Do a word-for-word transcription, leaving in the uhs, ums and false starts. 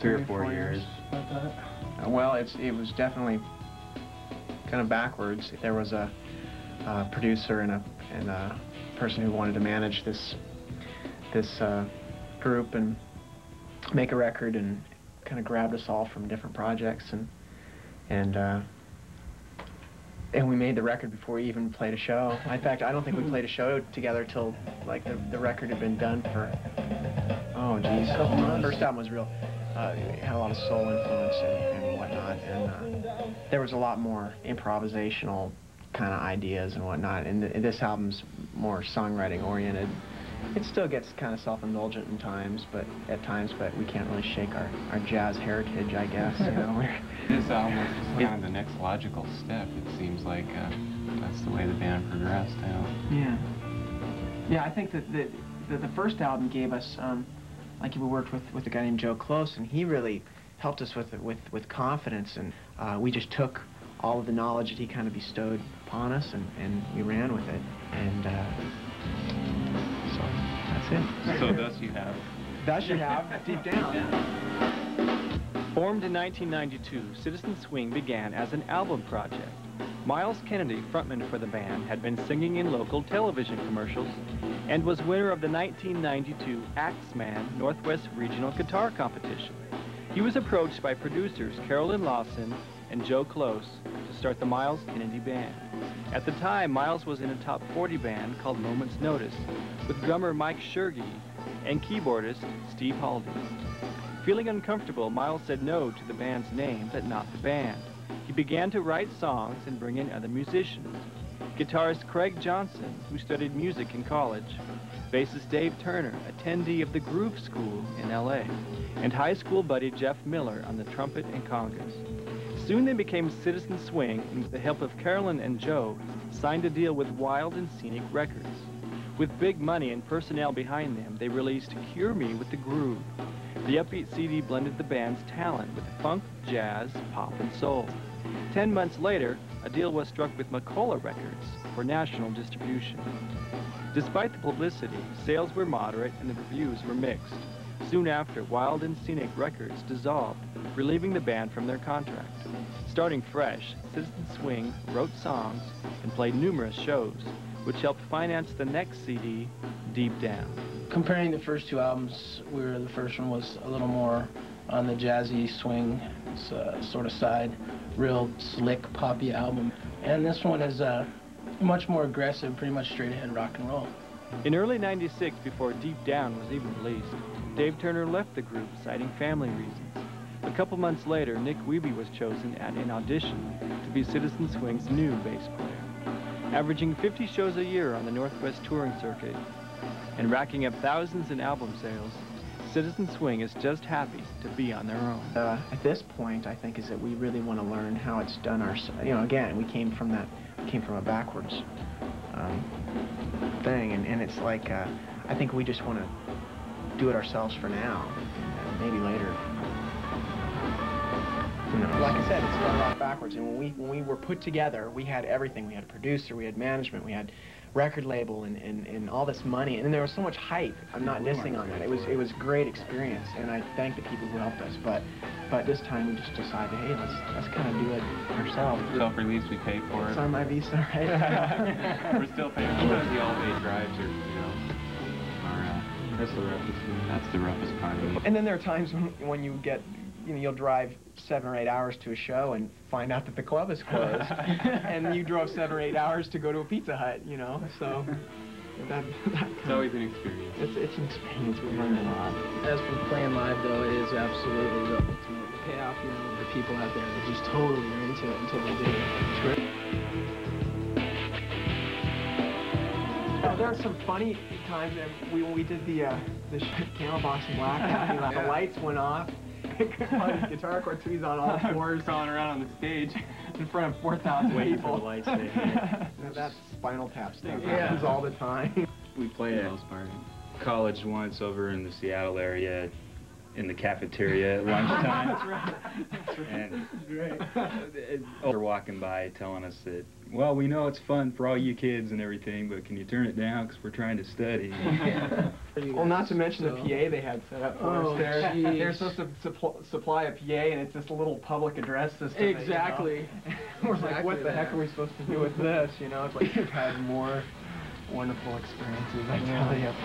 three or four, four years. years uh, well, it's, it was definitely kind of backwards. There was a, a producer and a, and a person who wanted to manage this this uh, group and make a record, and kind of grabbed us all from different projects, and and uh, and we made the record before we even played a show. In fact, I don't think we played a show together till like the, the record had been done for, oh geez, the first album was real. Uh, it had a lot of soul influence and, and whatnot, and uh, there was a lot more improvisational kind of ideas and whatnot, and, th and this album's more songwriting oriented. It still gets kind of self-indulgent in times, but at times, but we can't really shake our, our jazz heritage, I guess. You know, this album was just kind of the next logical step. It seems like uh, that's the way the band progressed now. Yeah, yeah. I think that the the, the first album gave us, um, like we worked with with a guy named Joe Close, and he really helped us with with with confidence, and uh, we just took all of the knowledge that he kind of bestowed upon us, and and we ran with it, and. Uh, So thus you have. Thus you have, Deep Down. Formed in nineteen ninety-two, Citizen Swing began as an album project. Miles Kennedy, frontman for the band, had been singing in local television commercials and was winner of the nineteen ninety-two Axeman Northwest Regional Guitar Competition. He was approached by producers Carolyn Lawson and Joe Close to start the Miles Kennedy Band. At the time, Miles was in a top forty band called Moment's Notice, with drummer Mike Shurgy and keyboardist Steve Haldi. Feeling uncomfortable, Miles said no to the band's name, but not the band. He began to write songs and bring in other musicians. Guitarist Craig Johnson, who studied music in college, bassist Dave Turner, attendee of the Groove School in L A, and high school buddy Jeff Miller on the trumpet and congas. Soon they became Citizen Swing, and with the help of Carolyn and Joe, signed a deal with Wild and Scenic Records. With big money and personnel behind them, they released Cure Me with the Groove. The upbeat C D blended the band's talent with funk, jazz, pop, and soul. Ten months later, a deal was struck with Macola Records for national distribution. Despite the publicity, sales were moderate and the reviews were mixed. Soon after, Wild and Scenic Records dissolved, relieving the band from their contract. Starting fresh, Citizen Swing wrote songs and played numerous shows, which helped finance the next C D, Deep Down. Comparing the first two albums, we were, the first one was a little more on the jazzy swing uh, sort of side, real slick, poppy album. And this one is uh, much more aggressive, pretty much straight ahead rock and roll. In early ninety-six, before Deep Down was even released, Dave Turner left the group, citing family reasons. A couple months later, Nick Wiebe was chosen at an audition to be Citizen Swing's new bass player. Averaging fifty shows a year on the Northwest touring circuit and racking up thousands in album sales, Citizen Swing is just happy to be on their own. Uh, at this point, I think is that we really want to learn how it's done ourselves. You know, again, we came from that, we came from a backwards um, thing, and, and it's like, uh, I think we just want to do it ourselves for now, and maybe later. Like I said, it started off backwards, and when we, when we were put together, we had everything. We had a producer, we had management, we had record label, and, and, and all this money, and, and there was so much hype. I'm not dissing on that. It was, it was a great experience, and I thank the people who helped us, but, but this time we just decided, hey, let's, let's kind of do it ourselves. Self-release, we paid for it. It's on my Visa, right? We're still paying for it. The all-day drives are, you know. That's the roughest, that's the roughest part of it. And then there are times when, when you get, you know, you'll drive seven or eight hours to a show and find out that the club is closed, and you drove seven or eight hours to go to a Pizza Hut, you know, so... That, that it's always an experience. It's, it's an experience, we've learned a lot. As for playing live, though, it is absolutely the ultimate payoff, you know, the people out there that just totally are into it until they do it. It's great. Now, there are some funny times that we, when we did the, uh, the Camel Box in Black, you know, yeah. The lights went off. Guitar chords, he's on all fours, crawling around on the stage in front of four thousand people. Waiting for the lights to hit. That's Spinal Tap stuff. Yeah. Happens all the time. We played at college once over in the Seattle area, in the cafeteria at lunchtime. That's right. That's right. And That's right. They're walking by telling us that, well, we know it's fun for all you kids and everything, but can you turn it down because we're trying to study? Yeah. Well, not to mention so. the P A they had set up for oh, us there. Geez. They're supposed to supl supply a P A, and it's this little public address system. Exactly. That, you know? We're exactly like, what the that. heck are we supposed to do with this? You know, it's like you've had more wonderful experiences. I tell you.